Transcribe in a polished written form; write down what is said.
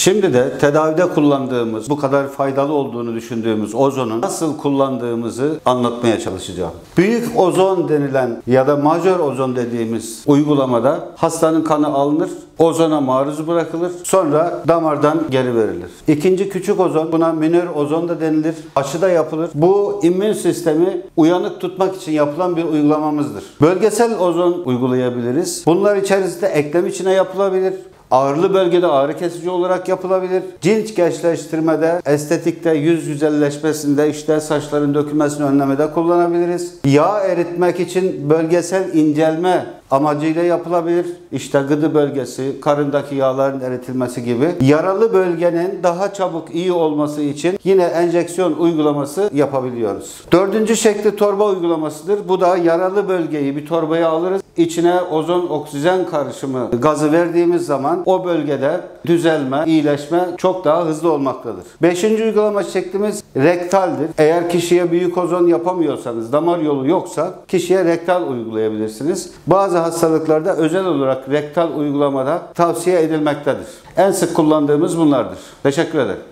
Şimdi de tedavide kullandığımız, bu kadar faydalı olduğunu düşündüğümüz ozonu nasıl kullandığımızı anlatmaya çalışacağım. Büyük ozon denilen ya da majör ozon dediğimiz uygulamada hastanın kanı alınır, ozona maruz bırakılır, sonra damardan geri verilir. İkinci küçük ozon, buna minör ozon da denilir, aşıda yapılır. Bu immün sistemi uyanık tutmak için yapılan bir uygulamamızdır. Bölgesel ozon uygulayabiliriz. Bunlar içerisinde eklem içine yapılabilir. Ağrılı bölgede ağrı kesici olarak yapılabilir. Cilt gençleştirmede, estetikte, yüz güzelleşmesinde, işte saçların dökülmesini önlemede kullanabiliriz. Yağ eritmek için bölgesel incelme amacıyla yapılabilir. İşte gıdı bölgesi, karındaki yağların eritilmesi gibi. Yaralı bölgenin daha çabuk iyi olması için yine enjeksiyon uygulaması yapabiliyoruz. Dördüncü şekli torba uygulamasıdır. Bu da yaralı bölgeyi bir torbaya alırız. İçine ozon oksijen karışımı gazı verdiğimiz zaman o bölgede düzelme, iyileşme çok daha hızlı olmaktadır. Beşinci uygulama şeklimiz rektaldir. Eğer kişiye büyük ozon yapamıyorsanız, damar yolu yoksa kişiye rektal uygulayabilirsiniz. Bazı hastalıklarda özel olarak rektal uygulamada tavsiye edilmektedir. En sık kullandığımız bunlardır. Teşekkür ederim.